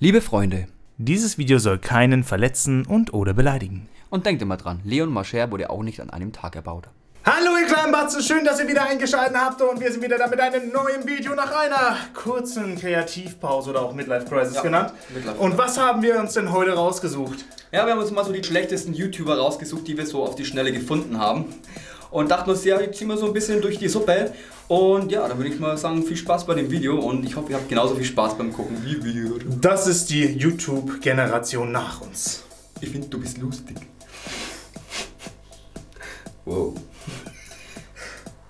Liebe Freunde, dieses Video soll keinen verletzen und oder beleidigen. Und denkt immer dran, Leon Machère wurde auch nicht an einem Tag erbaut. Hallo ihr kleinen Batzen, schön, dass ihr wieder eingeschaltet habt und wir sind wieder da mit einem neuen Video nach einer kurzen Kreativpause oder auch Midlife Crisis genannt. Und was haben wir uns denn heute rausgesucht? Ja, wir haben uns mal so die schlechtesten YouTuber rausgesucht, die wir so auf die Schnelle gefunden haben. Und dachten uns, ja, die ziehen wir so ein bisschen durch die Suppe. Und ja, da würde ich mal sagen, viel Spaß bei dem Video und ich hoffe, ihr habt genauso viel Spaß beim Gucken wie wir. Das ist die YouTube-Generation nach uns. Ich finde, du bist lustig. Wow.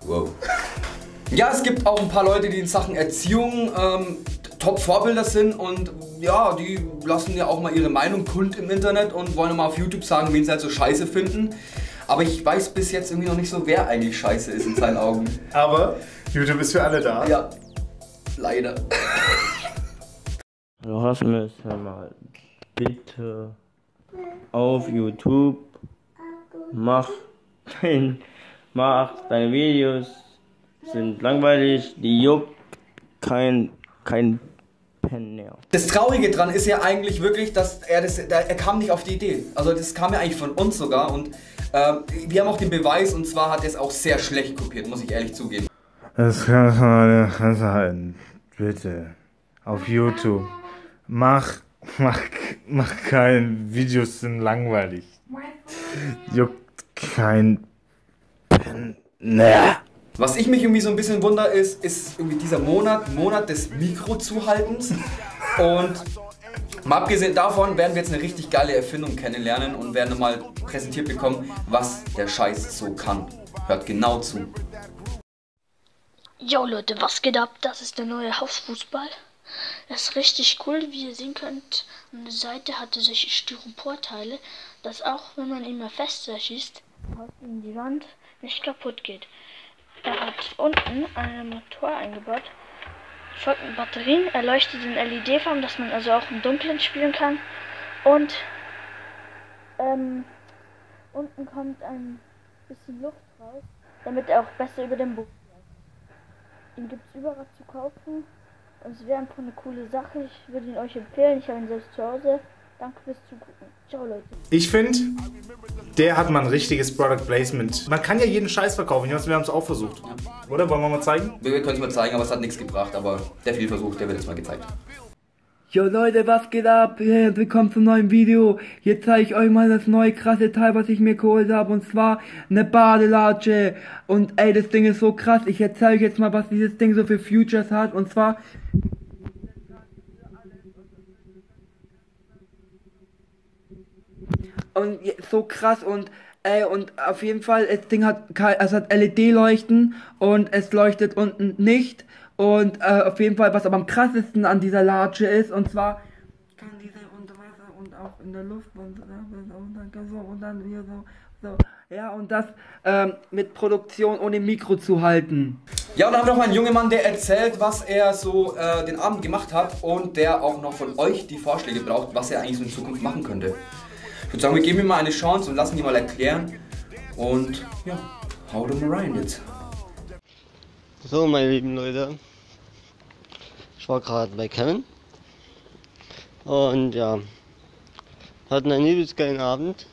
Wow. Ja, es gibt auch ein paar Leute, die in Sachen Erziehung Top-Vorbilder sind und ja, die lassen ja auch mal ihre Meinung kund im Internet und wollen mal auf YouTube sagen, wen sie halt so scheiße finden. Aber ich weiß bis jetzt irgendwie noch nicht so, wer eigentlich scheiße ist in seinen Augen. Aber YouTube ist für alle da. Ja, leider. Rasmus, hör mal bitte auf YouTube, deine Videos sind langweilig, die juckt kein Penner. Das Traurige dran ist ja eigentlich wirklich, dass er kam nicht auf die Idee. Also das kam ja eigentlich von uns sogar und wir haben auch den Beweis und zwar hat er es auch sehr schlecht kopiert, muss ich ehrlich zugeben. Das kannst du mal festhalten, bitte. Auf YouTube. Mach kein Videos, sind langweilig. Juckt kein Penner. Was ich mich irgendwie so ein bisschen wundere ist irgendwie dieser Monat des Mikrozuhaltens und mal abgesehen davon werden wir jetzt eine richtig geile Erfindung kennenlernen und werden nochmal präsentiert bekommen, was der Scheiß so kann. Hört genau zu. Jo Leute, was geht ab? Das ist der neue Hausfußball. Das ist richtig cool, wie ihr sehen könnt, an der Seite hatte solche Styroporteile, dass auch wenn man ihn mal fester schießt, in die Wand nicht kaputt geht. Er hat unten einen Motor eingebaut, folgenden Batterien, er leuchtet in LED-Farben, dass man also auch im Dunkeln spielen kann und unten kommt ein bisschen Luft raus, damit er auch besser über den Boden bleibt. Den gibt es überall zu kaufen. Und es wäre einfach eine coole Sache, ich würde ihn euch empfehlen, ich habe ihn selbst zu Hause. Danke fürs Zugucken. Ciao Leute. Ich finde, der hat mal ein richtiges Product Placement. Man kann ja jeden Scheiß verkaufen, wir haben es auch versucht. Oder? Wollen wir mal zeigen? Wir können es mal zeigen, aber es hat nichts gebracht, aber der viel versucht, der wird jetzt mal gezeigt. Jo Leute, was geht ab? Willkommen zum neuen Video. Hier zeige ich euch mal das neue krasse Teil, was ich mir geholt habe. Und zwar eine Badelatsche. Und ey, das Ding ist so krass. Ich erzähle euch jetzt mal, was dieses Ding so für Futures hat. Und zwar... Und so krass und... Ey, und auf jeden Fall, das Ding hat, es hat LED-Leuchten und es leuchtet unten nicht. Und auf jeden Fall, was aber am krassesten an dieser Latsche ist, und zwar kann diese unter Wasser und auch in der Luft und dann hier so. Ja, und das mit Produktion ohne Mikro zu halten. Ja, und dann haben wir noch einen jungen Mann, der erzählt, was er so den Abend gemacht hat und der auch noch von euch die Vorschläge braucht, was er eigentlich so in Zukunft machen könnte. Ich würde sagen, wir geben ihm mal eine Chance und lassen ihn mal erklären. Und ja, haut mal rein jetzt. So, meine lieben Leute, ich war gerade bei Kevin und ja, hatten einen übelst geilen Abend,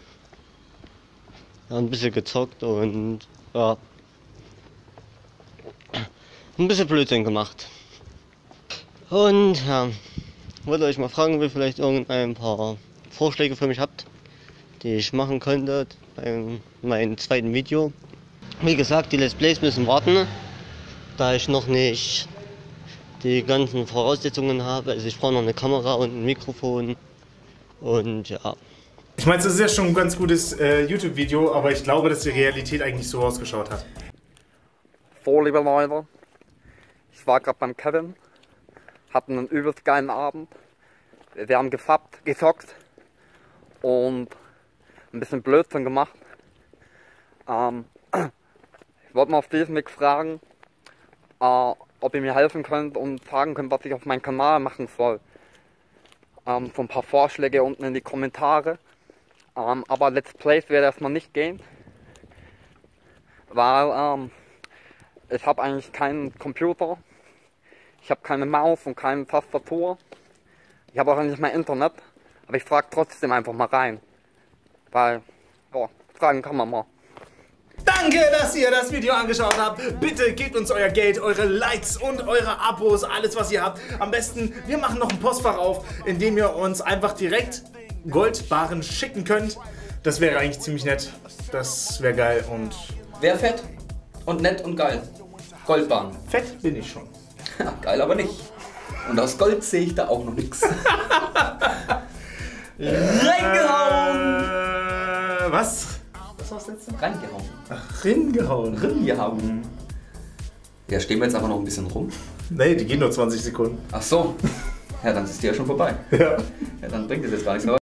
haben ein bisschen gezockt und ja, ein bisschen Blödsinn gemacht. Und ja, wollte euch mal fragen, ob ihr vielleicht irgendein paar Vorschläge für mich habt, die ich machen könnte bei meinem zweiten Video. Wie gesagt, die Let's Plays müssen warten. Da ich noch nicht die ganzen Voraussetzungen habe, also ich brauche noch eine Kamera und ein Mikrofon und ja. Ich meine, es ist ja schon ein ganz gutes YouTube-Video, aber ich glaube, dass die Realität eigentlich so ausgeschaut hat. So, liebe Leute, ich war gerade beim Kevin, hatten einen übelst geilen Abend, wir haben gefappt, gezockt und ein bisschen Blödsinn gemacht. Ich wollte mal auf diesen Weg fragen, ob ihr mir helfen könnt und fragen könnt, was ich auf meinem Kanal machen soll. So ein paar Vorschläge unten in die Kommentare. Aber Let's Plays werde erstmal nicht gehen, weil ich habe eigentlich keinen Computer, ich habe keine Maus und keine Tastatur. Ich habe auch noch nicht mal Internet, aber ich frage trotzdem einfach mal rein. Weil, ja, fragen kann man mal. Danke, dass ihr das Video angeschaut habt. Bitte gebt uns euer Geld, eure Likes und eure Abos, alles was ihr habt. Am besten, wir machen noch ein Postfach auf, in dem ihr uns einfach direkt Goldbarren schicken könnt. Das wäre eigentlich ziemlich nett. Das wäre geil und... Wäre fett und nett und geil. Goldbarren. Fett bin ich schon. Geil aber nicht. Und aus Gold sehe ich da auch noch nichts. Reingehauen! Was? Was war das letzte? Reingehauen. Ach, reingehauen. Reingehauen. Ja, stehen wir jetzt einfach noch ein bisschen rum? Nee, die gehen nur 20 Sekunden. Ach so. Ja, dann ist die ja schon vorbei. Ja. Ja, dann bringt es jetzt gar nichts mehr.